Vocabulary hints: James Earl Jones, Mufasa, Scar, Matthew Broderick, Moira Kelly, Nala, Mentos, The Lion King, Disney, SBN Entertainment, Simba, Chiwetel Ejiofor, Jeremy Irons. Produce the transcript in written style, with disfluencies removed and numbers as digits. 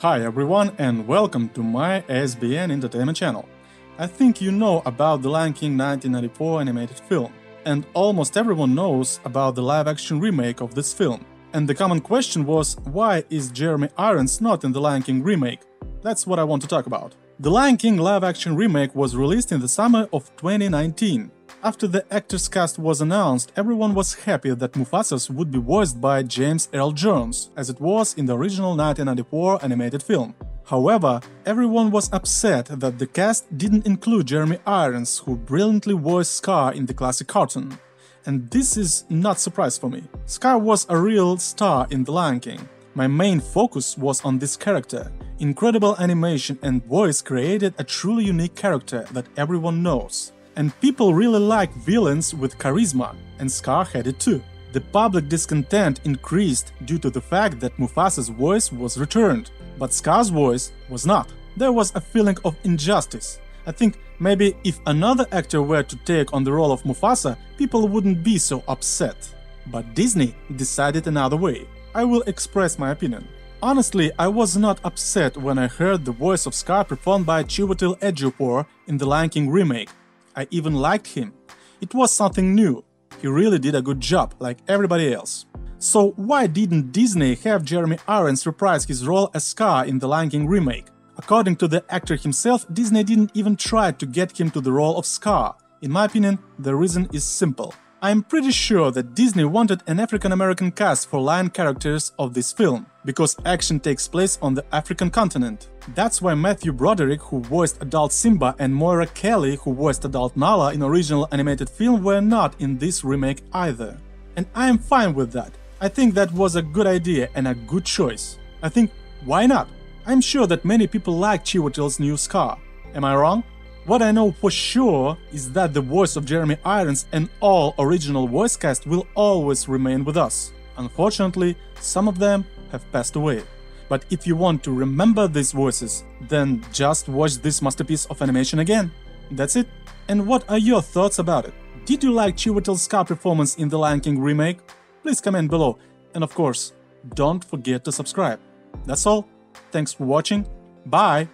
Hi everyone and welcome to my SBN Entertainment channel. I think you know about the Lion King 1994 animated film, and almost everyone knows about the live-action remake of this film. And the common question was, why is Jeremy Irons not in the Lion King remake? That's what I want to talk about. The Lion King live-action remake was released in the summer of 2019. After the actor's cast was announced, everyone was happy that Mufasa would be voiced by James Earl Jones, as it was in the original 1994 animated film. However, everyone was upset that the cast didn't include Jeremy Irons, who brilliantly voiced Scar in the classic cartoon. And this is not a surprise for me. Scar was a real star in The Lion King. My main focus was on this character. Incredible animation and voice created a truly unique character that everyone knows. And people really like villains with charisma, and Scar had it too. The public discontent increased due to the fact that Mufasa's voice was returned, but Scar's voice was not. There was a feeling of injustice. I think maybe if another actor were to take on the role of Mufasa, people wouldn't be so upset. But Disney decided another way. I will express my opinion. Honestly, I was not upset when I heard the voice of Scar performed by Chiwetel Ejiofor in the Lion King remake. I even liked him. It was something new. He really did a good job, like everybody else. So why didn't Disney have Jeremy Irons reprise his role as Scar in the Lion King remake? According to the actor himself, Disney didn't even try to get him to the role of Scar. In my opinion, the reason is simple. I'm pretty sure that Disney wanted an African-American cast for lion characters of this film, because action takes place on the African continent. That's why Matthew Broderick, who voiced adult Simba, and Moira Kelly, who voiced adult Nala in original animated film, were not in this remake either. And I am fine with that. I think that was a good idea and a good choice. I think, why not? I'm sure that many people like Chiwetel's new Scar. Am I wrong? What I know for sure is that the voice of Jeremy Irons and all original voice cast will always remain with us. Unfortunately, some of them have passed away. But if you want to remember these voices, then just watch this masterpiece of animation again. That's it. And what are your thoughts about it? Did you like Chiwetel's Scar performance in the Lion King remake? Please comment below. And of course, don't forget to subscribe. That's all. Thanks for watching. Bye!